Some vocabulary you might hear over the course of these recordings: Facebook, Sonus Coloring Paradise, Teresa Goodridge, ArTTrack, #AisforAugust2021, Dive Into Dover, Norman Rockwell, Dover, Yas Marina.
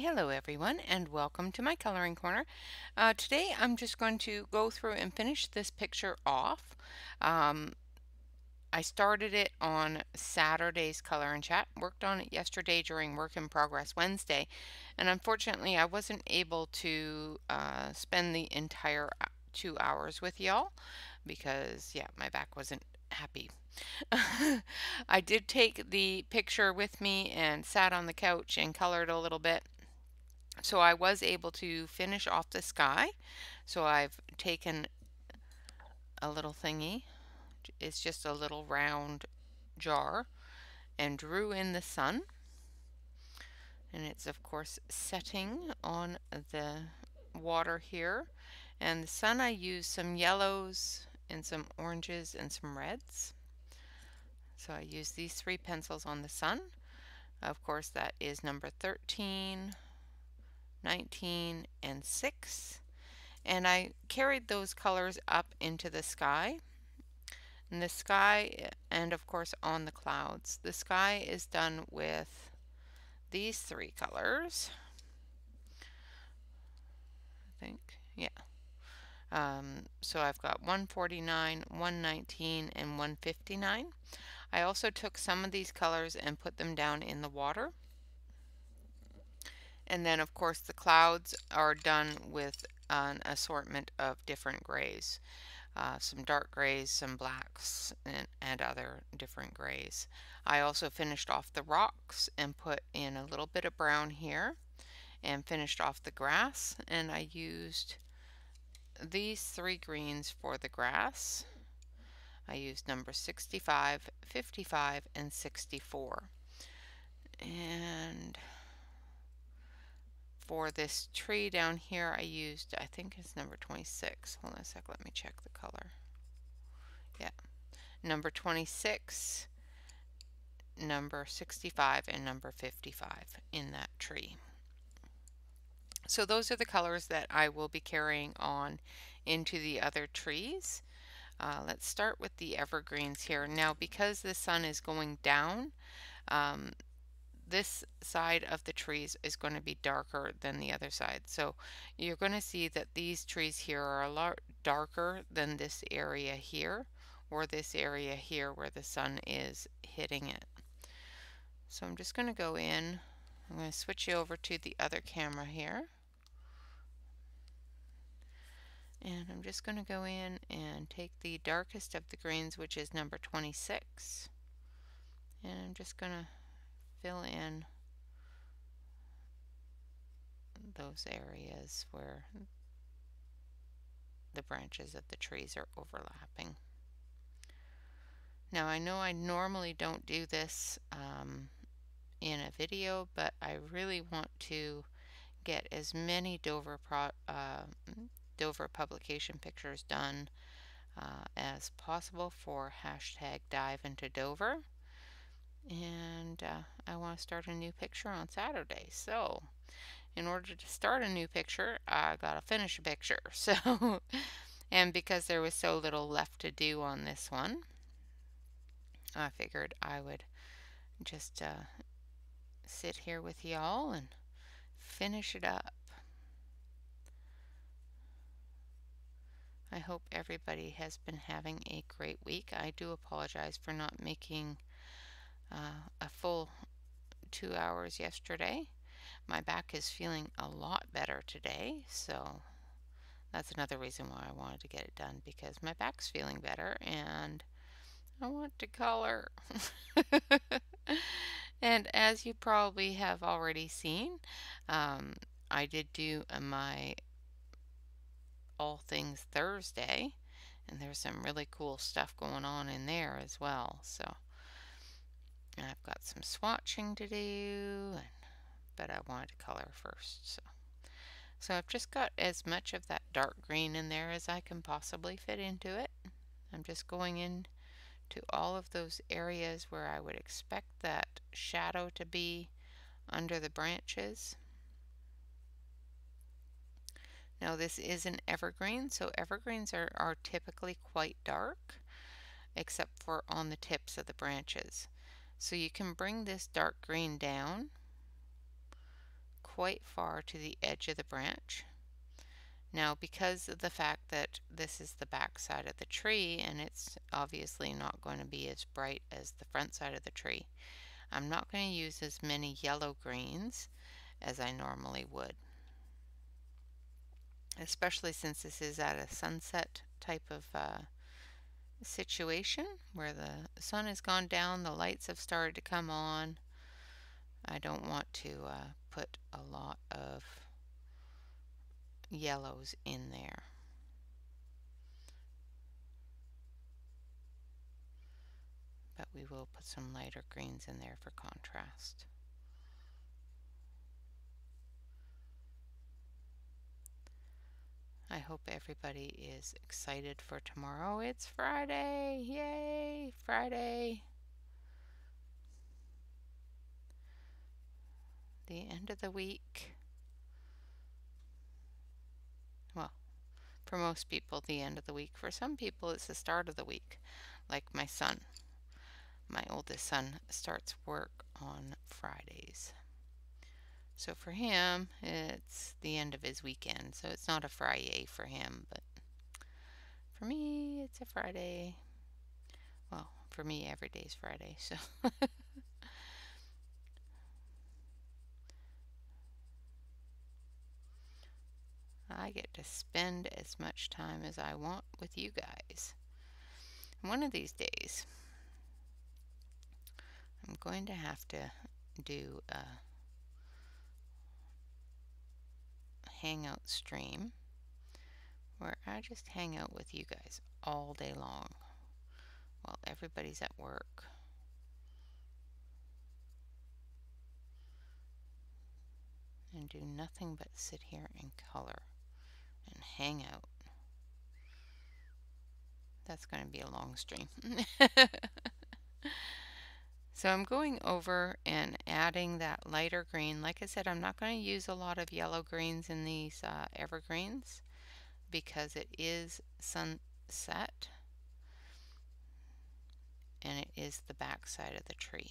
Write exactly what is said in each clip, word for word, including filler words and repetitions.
Hello everyone, and welcome to my coloring corner. Uh, today I'm just going to go through and finish this picture off. Um, I started it on Saturday's color and chat, worked on it yesterday during work in progress Wednesday, and unfortunately I wasn't able to uh, spend the entire two hours with y'all because yeah, my back wasn't happy. I did take the picture with me and sat on the couch and colored a little bit. So I was able to finish off the sky. So I've taken a little thingy. It's just a little round jar and drew in the sun. And it's of course setting on the water here. And the sun, I used some yellows and some oranges and some reds. So I used these three pencils on the sun. Of course, that is number thirteen. nineteen and six, and I carried those colors up into the sky and the sky and of course on the clouds. The sky is done with these three colors, I think. Yeah, um, so I've got one forty-nine, one nineteen, and one fifty-nine. I also took some of these colors and put them down in the water. And then of course the clouds are done with an assortment of different grays, uh, some dark grays, some blacks, and, and other different grays. I also finished off the rocks and put in a little bit of brown here and finished off the grass, and I used these three greens for the grass. I used number sixty-five, fifty-five, and sixty-four. And for this tree down here, I used, I think it's number twenty-six. Hold on a sec, let me check the color. Yeah, number twenty-six, number sixty-five, and number fifty-five in that tree. So those are the colors that I will be carrying on into the other trees. Uh, let's start with the evergreens here. Now, because the sun is going down, um, this side of the trees is going to be darker than the other side. So you're going to see that these trees here are a lot darker than this area here, or this area here where the sun is hitting it. So I'm just going to go in. I'm going to switch you over to the other camera here. And I'm just going to go in and take the darkest of the greens, which is number twenty-six. And I'm just going to fill in those areas where the branches of the trees are overlapping. Now, I know I normally don't do this um, in a video, but I really want to get as many Dover, pro uh, Dover publication pictures done uh, as possible for hashtag Dive Into Dover. And uh, I want to start a new picture on Saturday. So in order to start a new picture, I gotta finish a picture. So and because there was so little left to do on this one, I figured I would just uh, sit here with y'all and finish it up. I hope everybody has been having a great week. I do apologize for not making Uh, a full two hours yesterday. My back is feeling a lot better today, so that's another reason why I wanted to get it done, because my back's feeling better and I want to color. And as you probably have already seen, um, I did do my All Things Thursday, and there's some really cool stuff going on in there as well. So I've got some swatching to do, and, but I wanted to color first. So. so I've just got as much of that dark green in there as I can possibly fit into it. I'm just going in to all of those areas where I would expect that shadow to be under the branches. Now this is an evergreen, so evergreens are, are typically quite dark, except for on the tips of the branches. So you can bring this dark green down quite far to the edge of the branch. Now, because of the fact that this is the back side of the tree and it's obviously not going to be as bright as the front side of the tree, I'm not going to use as many yellow greens as I normally would, especially since this is at a sunset type of uh, situation where the sun has gone down, the lights have started to come on. I don't want to uh, put a lot of yellows in there. But we will put some lighter greens in there for contrast. I hope everybody is excited for tomorrow. It's Friday! Yay! Friday! The end of the week. Well, for most people, the end of the week. For some people, it's the start of the week, like my son. My oldest son starts work on Fridays. So for him, it's the end of his weekend. So it's not a Friday for him, but for me, it's a Friday. Well, for me, every day's Friday, so. I get to spend as much time as I want with you guys. One of these days, I'm going to have to do a hangout stream where I just hang out with you guys all day long while everybody's at work. And do nothing but sit here and color and hang out. That's going to be a long stream. So I'm going over and adding that lighter green. Like I said, I'm not going to use a lot of yellow greens in these uh, evergreens because it is sunset and it is the back side of the tree.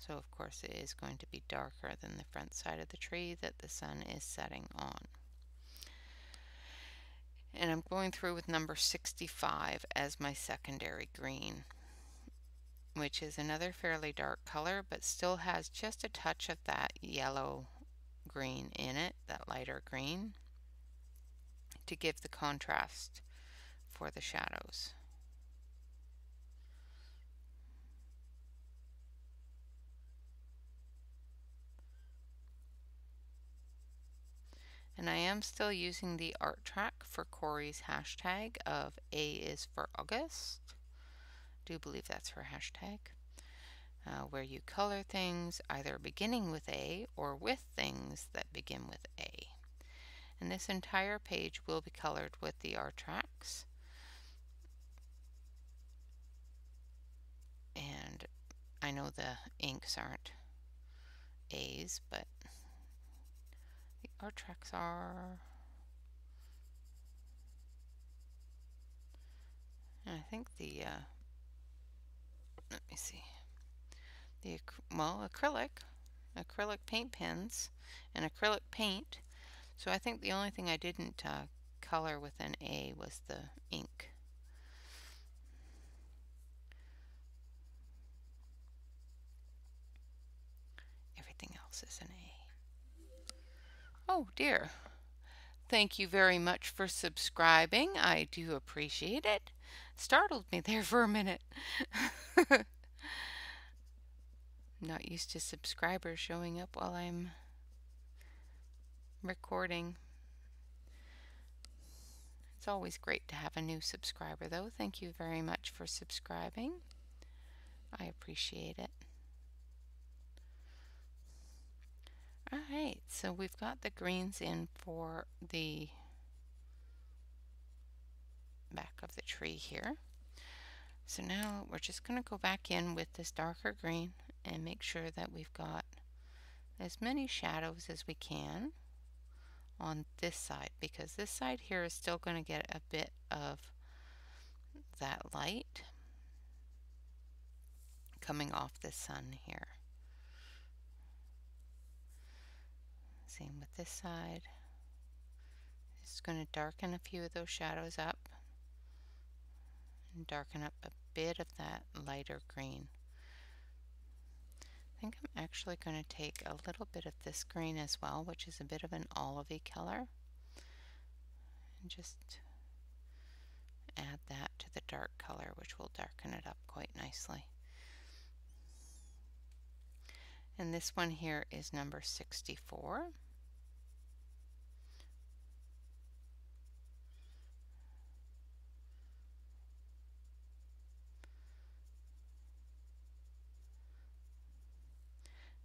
So of course it is going to be darker than the front side of the tree that the sun is setting on. And I'm going through with number sixty-five as my secondary green, which is another fairly dark color, but still has just a touch of that yellow green in it, that lighter green, to give the contrast for the shadows. And I am still using the ArTTrack for Corey's hashtag of A is for August. I do believe that's her hashtag. Uh, where you color things either beginning with A or with things that begin with A. And this entire page will be colored with the ArTTracks. And I know the inks aren't A's, but our tracks are, and I think the uh, let me see, the well acrylic, acrylic paint pens and acrylic paint. So I think the only thing I didn't uh, color with an A was the ink. Everything else is an A. Oh dear. Thank you very much for subscribing. I do appreciate it. Startled me there for a minute. Not used to subscribers showing up while I'm recording. It's always great to have a new subscriber though. Thank you very much for subscribing. I appreciate it. Alright, so we've got the greens in for the back of the tree here. So now we're just going to go back in with this darker green and make sure that we've got as many shadows as we can on this side, because this side here is still going to get a bit of that light coming off the sun here. Same with this side. It's going to darken a few of those shadows up and darken up a bit of that lighter green. I think I'm actually going to take a little bit of this green as well, which is a bit of an olivey color, and just add that to the dark color, which will darken it up quite nicely. And this one here is number sixty-four.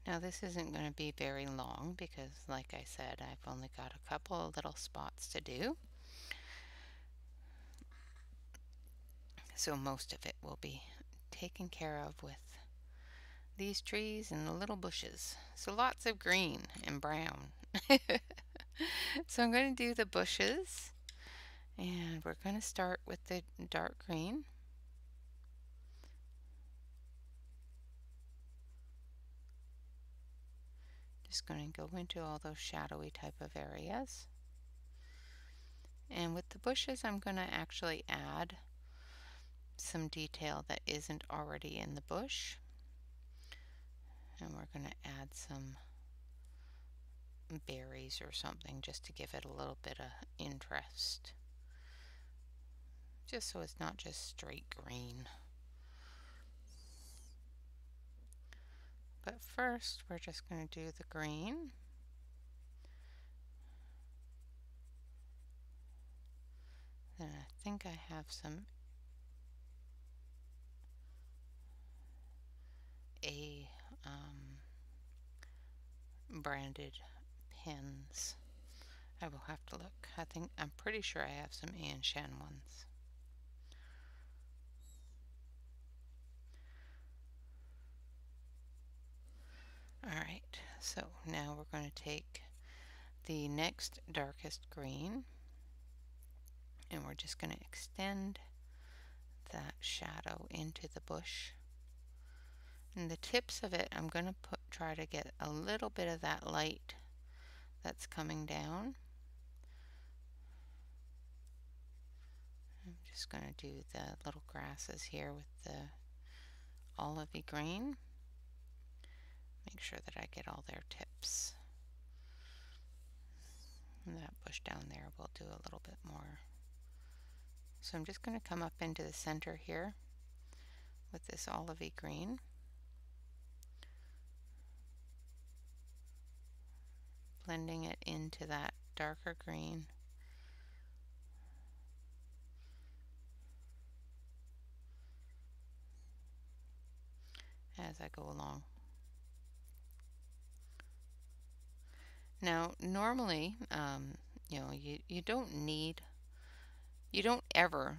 Now this isn't going to be very long because, like I said, I've only got a couple of little spots to do. So most of it will be taken care of with these trees and the little bushes. So lots of green and brown. So I'm going to do the bushes, and we're going to start with the dark green. Just going to go into all those shadowy type of areas. And with the bushes, I'm going to actually add some detail that isn't already in the bush. And we're going to add some berries or something just to give it a little bit of interest. Just so it's not just straight green. But first, we're just going to do the green. Then I think I have some a um, branded pins. I will have to look. I think I'm pretty sure I have some Anshan ones. Alright, so now we're going to take the next darkest green, and we're just going to extend that shadow into the bush. And the tips of it, I'm going to put, try to get a little bit of that light that's coming down. I'm just going to do the little grasses here with the olivey green. Make sure that I get all their tips. And that bush down there will do a little bit more. So I'm just going to come up into the center here with this olivey green. Blending it into that darker green. As I go along. Now, normally, um, you know, you, you don't need, you don't ever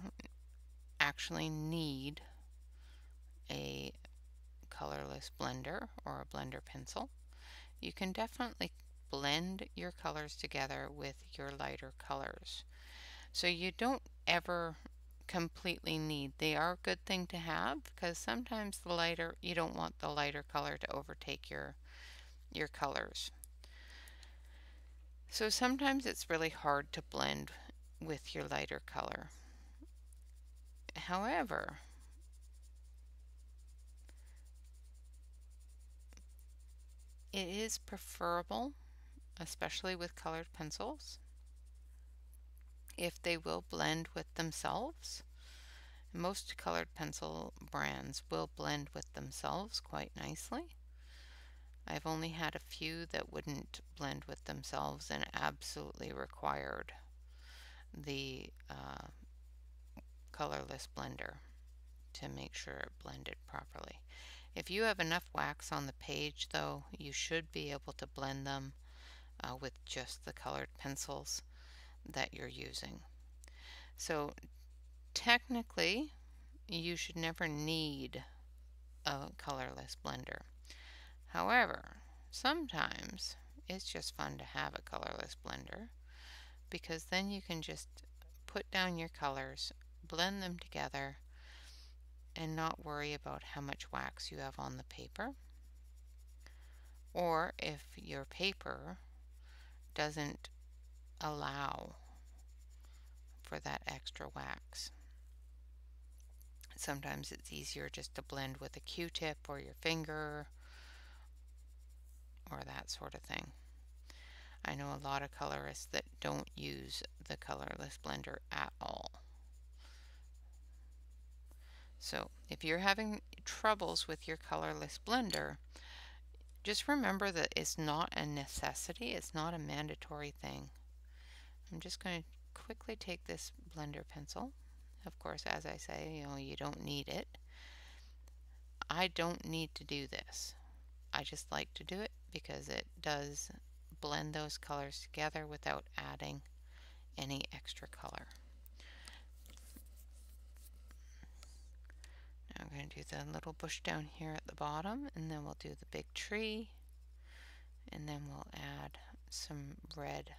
actually need a colorless blender or a blender pencil. You can definitely blend your colors together with your lighter colors. So you don't ever completely need. They are a good thing to have because sometimes the lighter, you don't want the lighter color to overtake your, your colors. So sometimes it's really hard to blend with your lighter color. However, it is preferable, especially with colored pencils, if they will blend with themselves. Most colored pencil brands will blend with themselves quite nicely. I've only had a few that wouldn't blend with themselves and absolutely required the uh, colorless blender to make sure it blended properly. If you have enough wax on the page, though, you should be able to blend them uh, with just the colored pencils that you're using. So technically, you should never need a colorless blender. However, sometimes it's just fun to have a colorless blender because then you can just put down your colors, blend them together, and not worry about how much wax you have on the paper. Or if your paper doesn't allow for that extra wax. Sometimes it's easier just to blend with a Q-tip or your finger or that sort of thing. I know a lot of colorists that don't use the colorless blender at all. So if you're having troubles with your colorless blender, just remember that it's not a necessity, it's not a mandatory thing. I'm just going to quickly take this blender pencil. Of course, as I say, you know, you don't need it. I don't need to do this. I just like to do it because it does blend those colors together without adding any extra color. Now I'm going to do the little bush down here at the bottom, and then we'll do the big tree, and then we'll add some red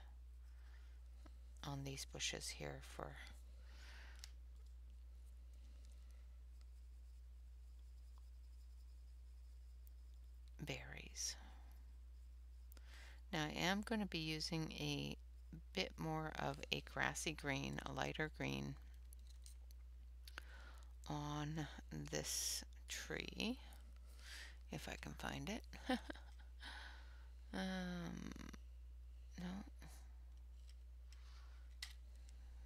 on these bushes here for berries. Now I am going to be using a bit more of a grassy green, a lighter green on this tree, if I can find it. um, no.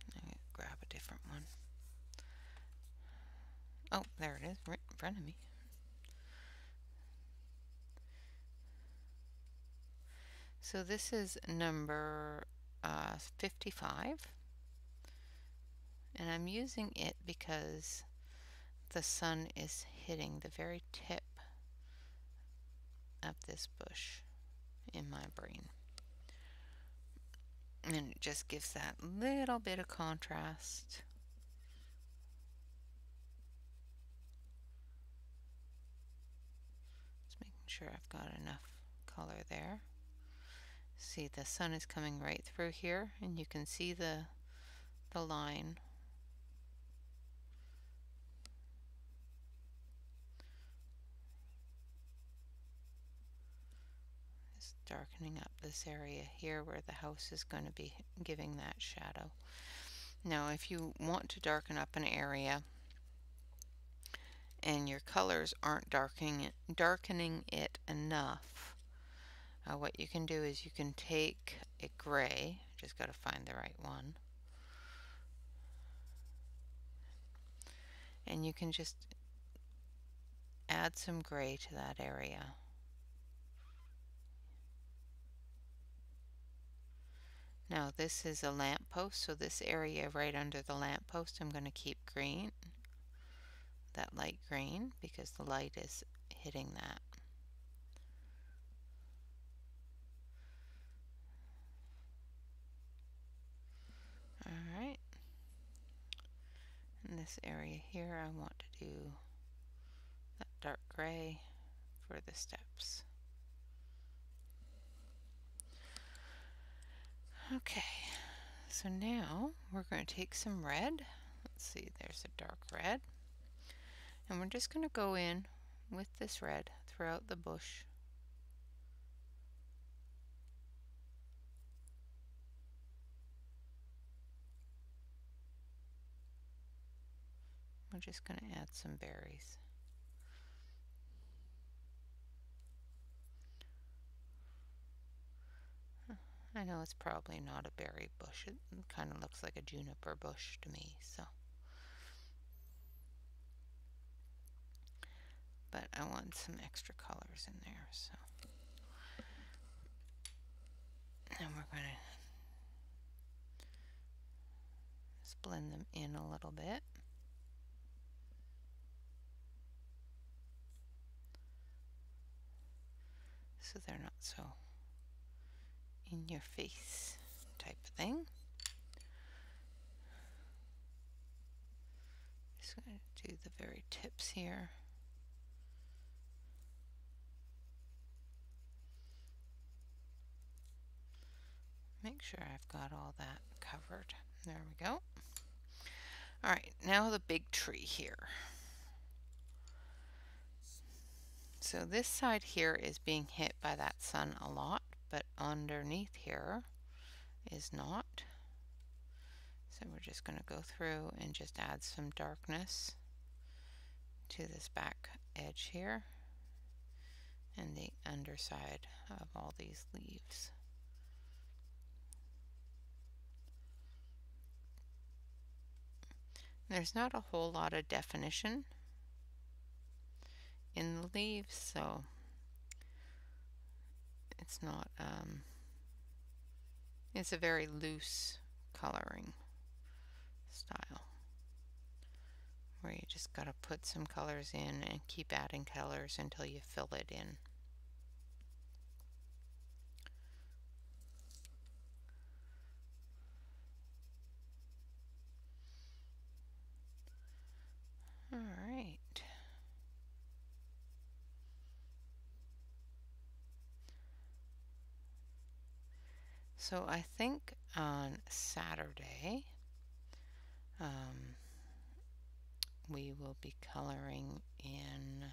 I'm going to grab a different one. Oh, there it is, right in front of me. So this is number uh, fifty-five, and I'm using it because the sun is hitting the very tip of this bush in my brain. And it just gives that little bit of contrast. Just making sure I've got enough color there. See, the sun is coming right through here, and you can see the the line. It's darkening up this area here where the house is going to be giving that shadow. Now, if you want to darken up an area and your colors aren't darkening it, darkening it enough, Uh, what you can do is you can take a gray, just got to find the right one, and you can just add some gray to that area. Now this is a lamppost, so this area right under the lamppost I'm going to keep green, that light green, because the light is hitting that. Alright, in this area here I want to do that dark gray for the steps. Okay, so now we're going to take some red. Let's see, there's a dark red. And we're just going to go in with this red throughout the bush. I'm just going to add some berries. I know it's probably not a berry bush. It kind of looks like a juniper bush to me, so. But I want some extra colors in there, so. And we're going to just blend them in a little bit. So they're not so in your face type of thing. Just going to do the very tips here. Make sure I've got all that covered. There we go. All right, now the big tree here. So this side here is being hit by that sun a lot, but underneath here is not. So we're just going to go through and just add some darkness to this back edge here and the underside of all these leaves. There's not a whole lot of definition in the leaves, so it's not, um, it's a very loose coloring style where you just gotta put some colors in and keep adding colors until you fill it in. Alright. So I think on Saturday um, we will be coloring in,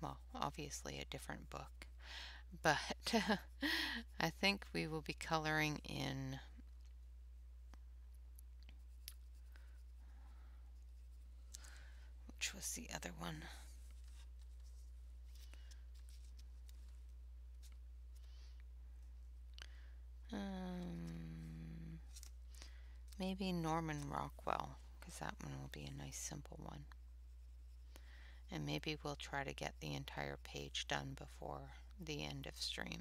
well, obviously a different book, but I think we will be coloring in which was the other one. Um, maybe Norman Rockwell, because that one will be a nice simple one. And maybe we'll try to get the entire page done before the end of stream.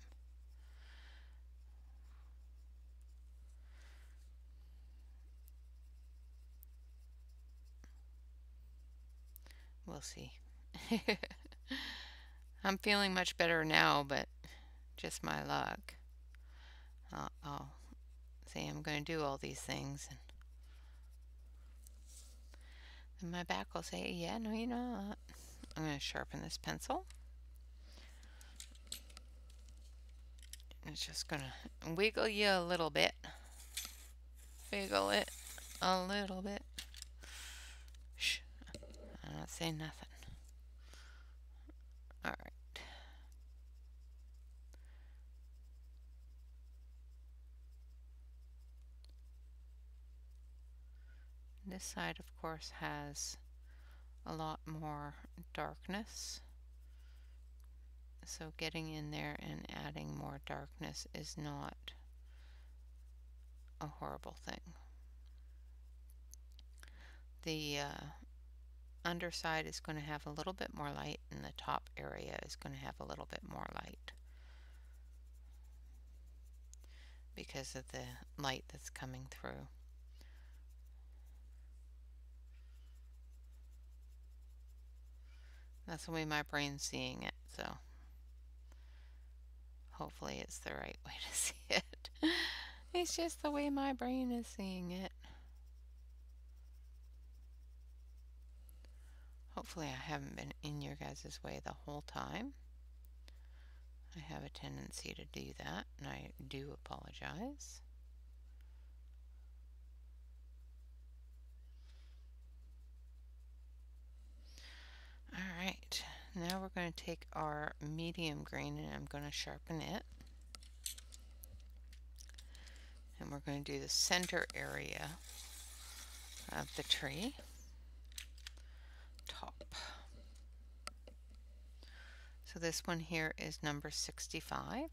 We'll see. I'm feeling much better now, but just my luck. Uh, I'll say I'm going to do all these things, and then my back will say, yeah, no, you're not. I'm going to sharpen this pencil. It's just going to wiggle you a little bit. Wiggle it a little bit. Shh. I'm not saying nothing. All right. This side, of course, has a lot more darkness, so getting in there and adding more darkness is not a horrible thing. The uh, underside is going to have a little bit more light, and the top area is going to have a little bit more light because of the light that's coming through. That's the way my brain's seeing it, so hopefully it's the right way to see it. It's just the way my brain is seeing it. Hopefully I haven't been in your guys' way the whole time. I have a tendency to do that, and I do apologize. Alright, now we're going to take our medium green and I'm going to sharpen it. And we're going to do the center area of the tree. Top. So this one here is number sixty-five.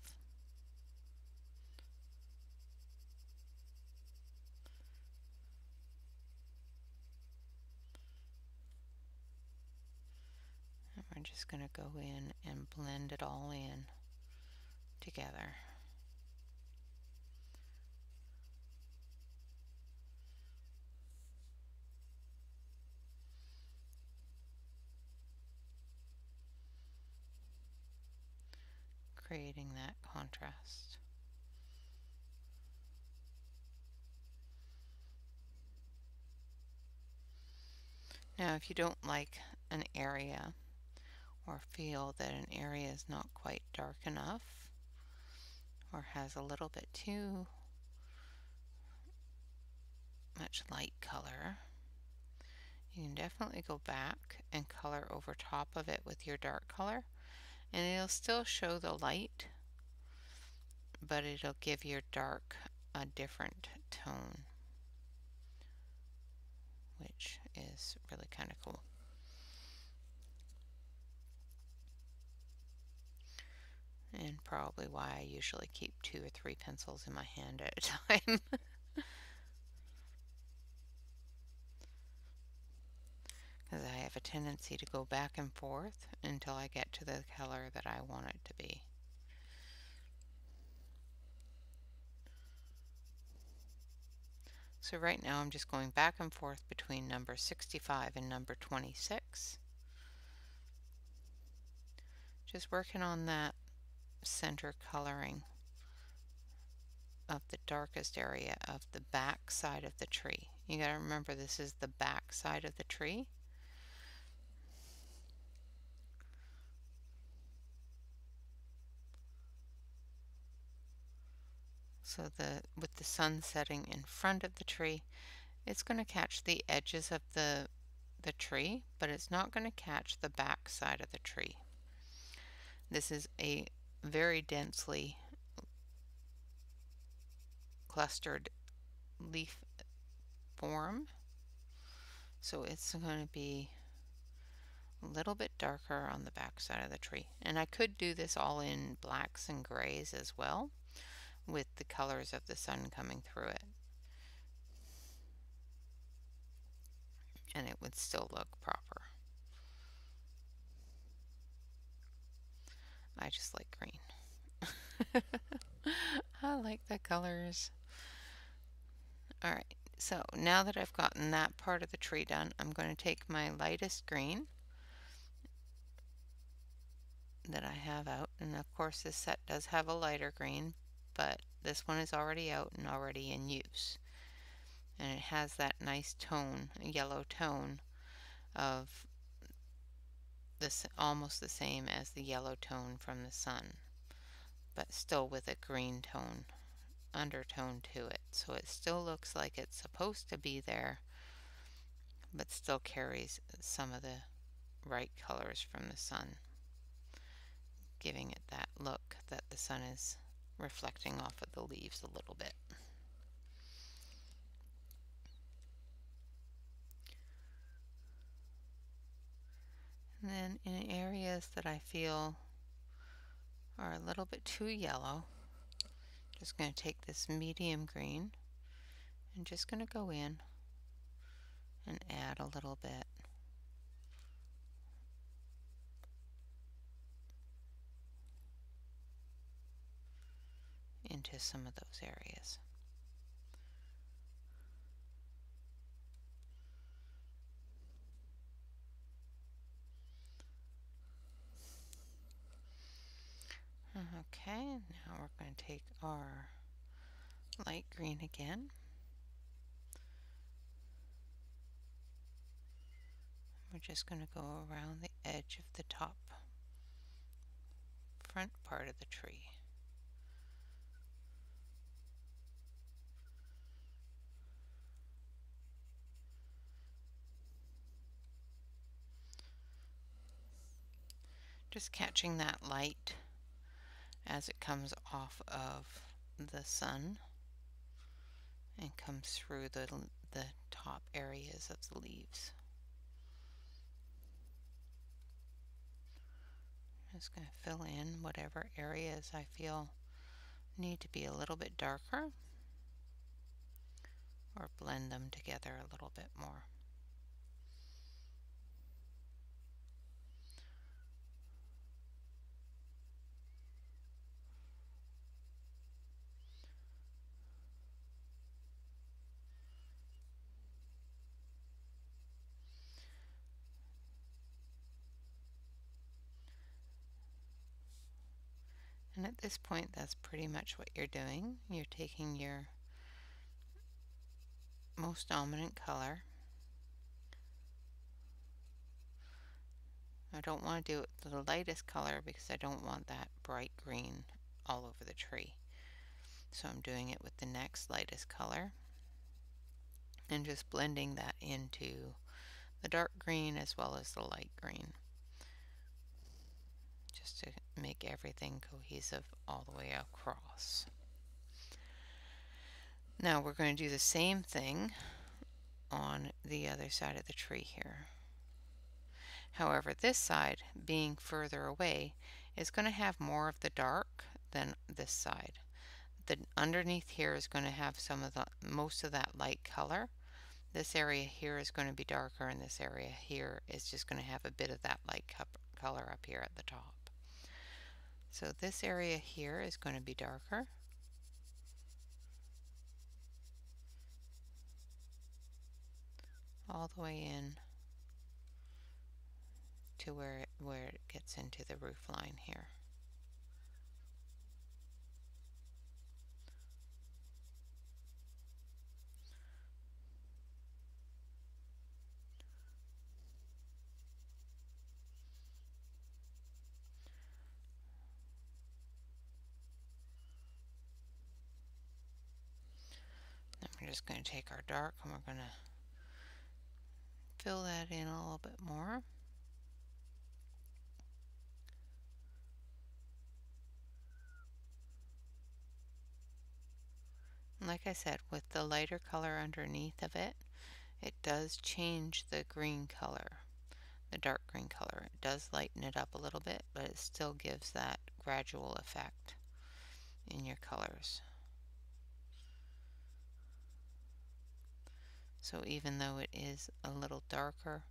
We're just going to go in and blend it all in together. Creating that contrast. Now, if you don't like an area, or feel that an area is not quite dark enough or has a little bit too much light color, you can definitely go back and color over top of it with your dark color, and it'll still show the light, but it'll give your dark a different tone, which is really kind of cool. And probably why I usually keep two or three pencils in my hand at a time. Because I have a tendency to go back and forth until I get to the color that I want it to be. So right now I'm just going back and forth between number sixty-five and number twenty-six. Just working on that center coloring of the darkest area of the back side of the tree. You gotta remember this is the back side of the tree. So the with the sun setting in front of the tree, it's going to catch the edges of the the tree, but it's not going to catch the back side of the tree. This is a very densely clustered leaf form, so it's going to be a little bit darker on the back side of the tree. And I could do this all in blacks and grays as well, with the colors of the sun coming through it, and it would still look proper. I just like green. I like the colors. Alright, so now that I've gotten that part of the tree done, I'm going to take my lightest green that I have out, and of course this set does have a lighter green, but this one is already out and already in use, and it has that nice tone, yellow tone of this, almost the same as the yellow tone from the sun, but still with a green tone undertone to it, so it still looks like it's supposed to be there, but still carries some of the bright colors from the sun, giving it that look that the sun is reflecting off of the leaves a little bit. And then in areas that I feel are a little bit too yellow, I'm just going to take this medium green and just going to go in and add a little bit into some of those areas. Okay, now we're going to take our light green again. We're just going to go around the edge of the top front part of the tree. Just catching that light as it comes off of the sun and comes through the, the top areas of the leaves. I'm just going to fill in whatever areas I feel need to be a little bit darker, or blend them together a little bit more. And at this point, that's pretty much what you're doing. You're taking your most dominant color. I don't want to do it to the lightest color because I don't want that bright green all over the tree. So I'm doing it with the next lightest color and just blending that into the dark green as well as the light green. just to make everything cohesive all the way across. Now we're going to do the same thing on the other side of the tree here. However, this side, being further away, is going to have more of the dark than this side. The underneath here is going to have some of the most of that light color. This area here is going to be darker, and this area here is just going to have a bit of that light color up here at the top. So this area here is going to be darker. All the way in to where it, where it gets into the roof line here. Then we're just going to take our dark and we're going to fill that in a little bit more. And like I said, with the lighter color underneath of it, it does change the green color, the dark green color. It does lighten it up a little bit, but it still gives that gradual effect in your colors. So even though it is a little darker,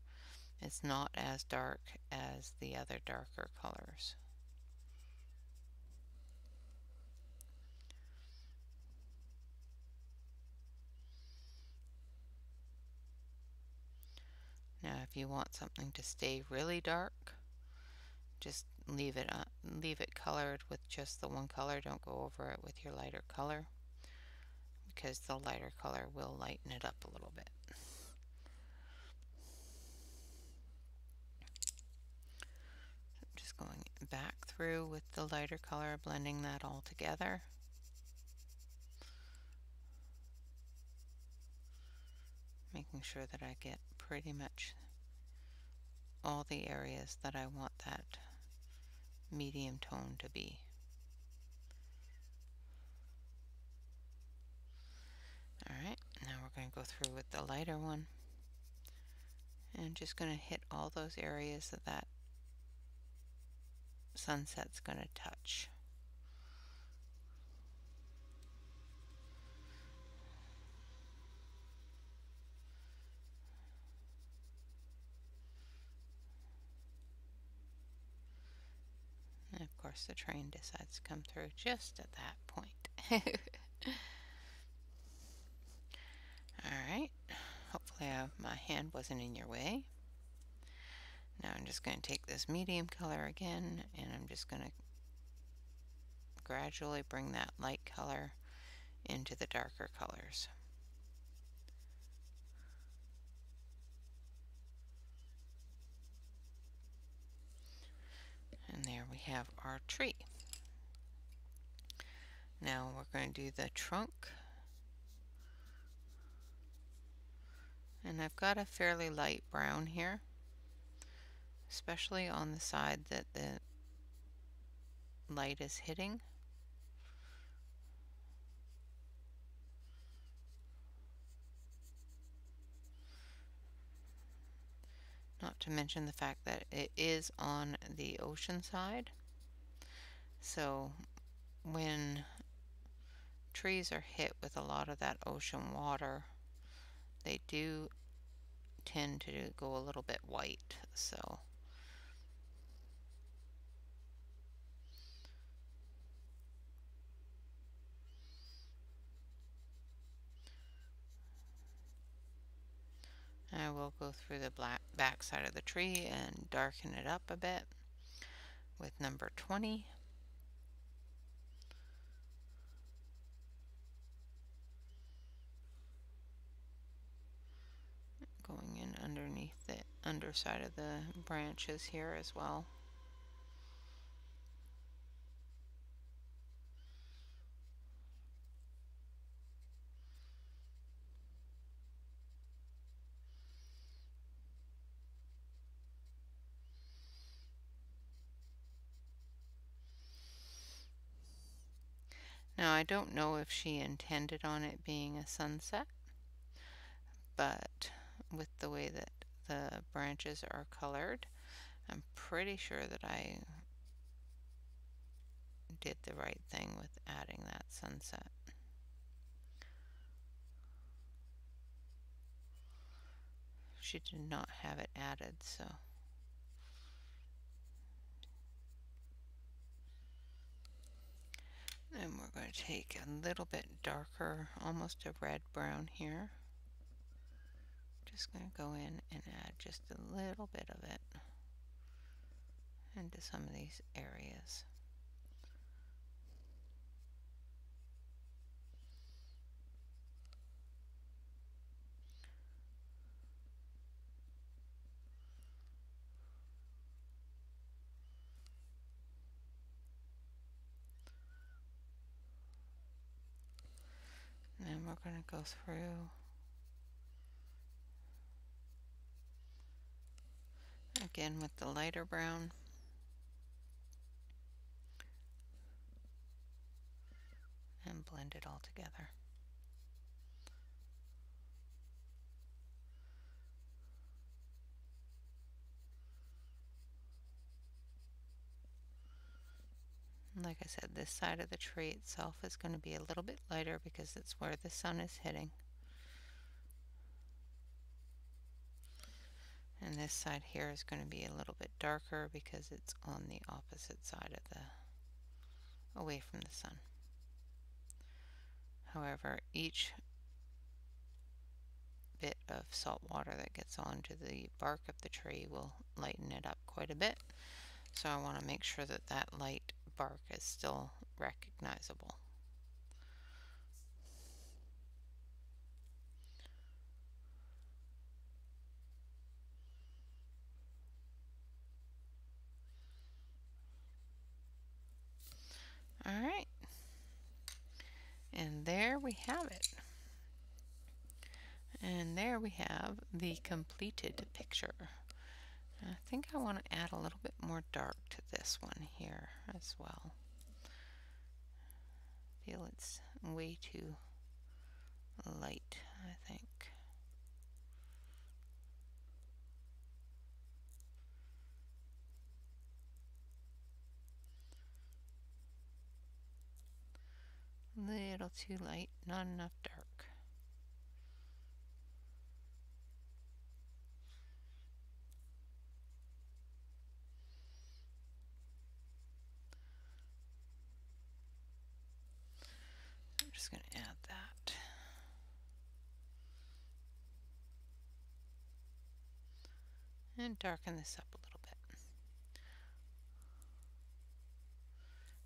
it's not as dark as the other darker colors. Now if you want something to stay really dark, just leave it uh, leave it colored with just the one color. Don't go over it with your lighter color, because the lighter color will lighten it up a little bit. I'm just going back through with the lighter color, blending that all together. Making sure that I get pretty much all the areas that I want that medium tone to be. Alright, now we're going to go through with the lighter one, and I'm just going to hit all those areas that that sunset's going to touch. And of course the train decides to come through just at that point. Alright, hopefully I, my hand wasn't in your way. Now I'm just going to take this medium color again, and I'm just going to gradually bring that light color into the darker colors. And there we have our tree. Now we're going to do the trunk. And I've got a fairly light brown here, especially on the side that the light is hitting. Not to mention the fact that it is on the ocean side. So when trees are hit with a lot of that ocean water, they do tend to go a little bit white, so I will go through the black back side of the tree and darken it up a bit with number twenty. Going in underneath the underside of the branches here as well. Now I don't know if she intended on it being a sunset, but with the way that the branches are colored, I'm pretty sure that I did the right thing with adding that sunset. She did not have it added, so and we're going to take a little bit darker, almost a red brown here. Just going to go in and add just a little bit of it into some of these areas. And we're going to go through again with the lighter brown. And blend it all together. Like I said, this side of the tree itself is going to be a little bit lighter because it's where the sun is hitting. And this side here is going to be a little bit darker because it's on the opposite side of the, away from the sun. However, each bit of salt water that gets onto the bark of the tree will lighten it up quite a bit. So I want to make sure that that light bark is still recognizable. All right, and there we have it. And there we have the completed picture. I think I want to add a little bit more dark to this one here as well. I feel it's way too light, I think. Little too light, not enough dark. I'm just going to add that. And darken this up a little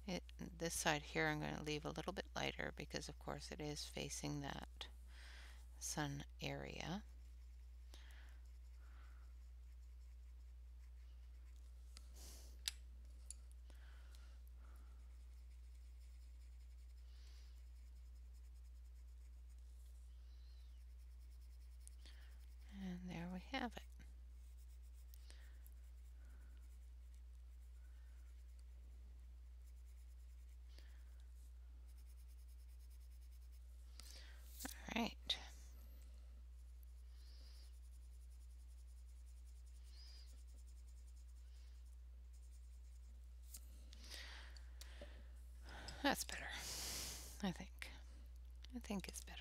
bit. It, this side here I'm going to leave a little bit lighter because of course it is facing that sun area. And there we have it. Right. That's better. I think. I think it's better.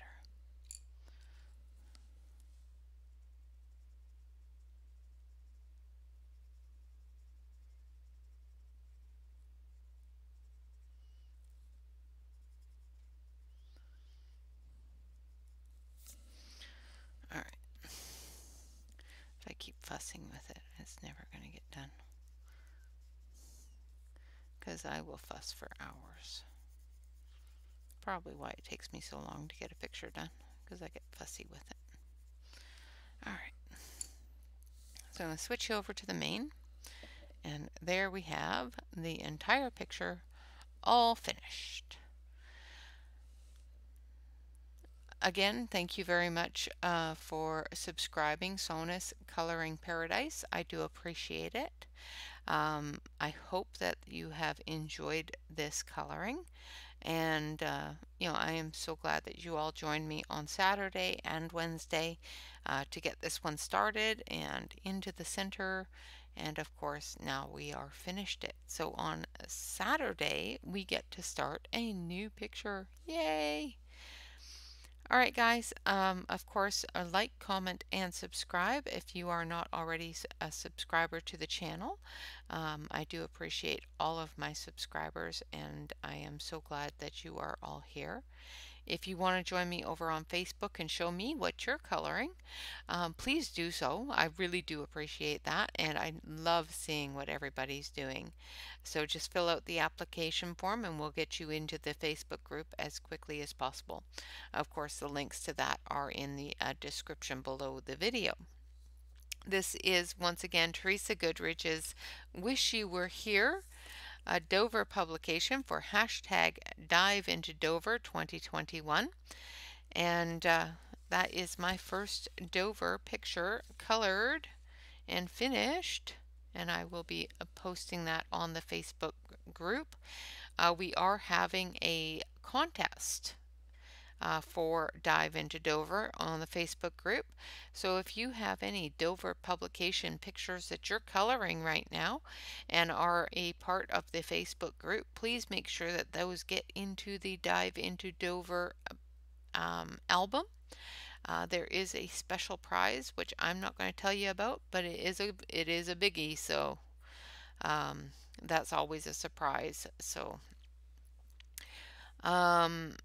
Fussing with it, it's never going to get done because I will fuss for hours. Probably why it takes me so long to get a picture done, because I get fussy with it. Alright, so I'm going to switch over to the main, and there we have the entire picture all finished. Again, thank you very much uh, for subscribing, Sonus Coloring Paradise. I do appreciate it. Um, I hope that you have enjoyed this coloring, And, uh, you know, I am so glad that you all joined me on Saturday and Wednesday uh, to get this one started and into the center. And of course, now we are finished it. So on Saturday, we get to start a new picture. Yay! All right, guys, um, of course, uh, like, comment, and subscribe if you are not already a subscriber to the channel. Um, I do appreciate all of my subscribers, and I am so glad that you are all here. If you want to join me over on Facebook and show me what you're coloring, um, please do so. I really do appreciate that, and I love seeing what everybody's doing. So just fill out the application form and we'll get you into the Facebook group as quickly as possible. Of course, the links to that are in the uh, description below the video. This is once again Teresa Goodridge's Wish You Were Here, a Dover publication for hashtag Dive Into Dover twenty twenty-one, and uh, that is my first Dover picture colored and finished, and I will be posting that on the Facebook group. Uh, we are having a contest Uh, for Dive Into Dover on the Facebook group. So if you have any Dover publication pictures that you're coloring right now and are a part of the Facebook group, please make sure that those get into the Dive Into Dover um, album. Uh, there is a special prize which I'm not going to tell you about, but it is a it is a biggie, so um, that's always a surprise. So um,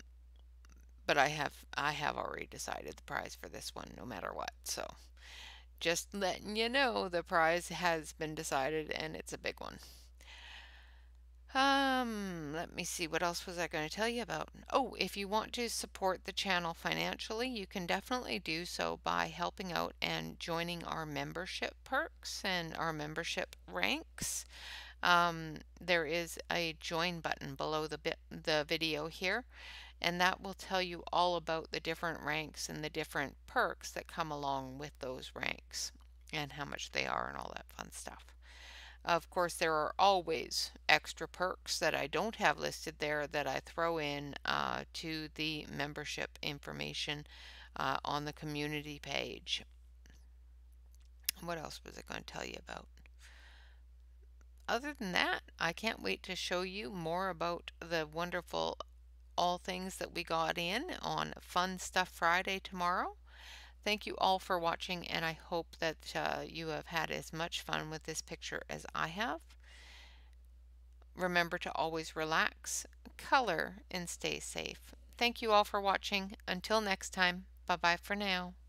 But I have I have already decided the prize for this one no matter what. So just letting you know the prize has been decided, and it's a big one. Um, let me see, what else was I going to tell you about? Oh, if you want to support the channel financially, you can definitely do so by helping out and joining our membership perks and our membership ranks. Um, there is a join button below the bit, the video here, and that will tell you all about the different ranks and the different perks that come along with those ranks and how much they are and all that fun stuff. Of course, there are always extra perks that I don't have listed there that I throw in uh, to the membership information uh, on the community page. What else was I going to tell you about? Other than that, I can't wait to show you more about the wonderful all things that we got in on Fun Stuff Friday tomorrow. Thank you all for watching, and I hope that uh, you have had as much fun with this picture as I have. Remember to always relax, color, and stay safe. Thank you all for watching. Until next time, bye-bye for now.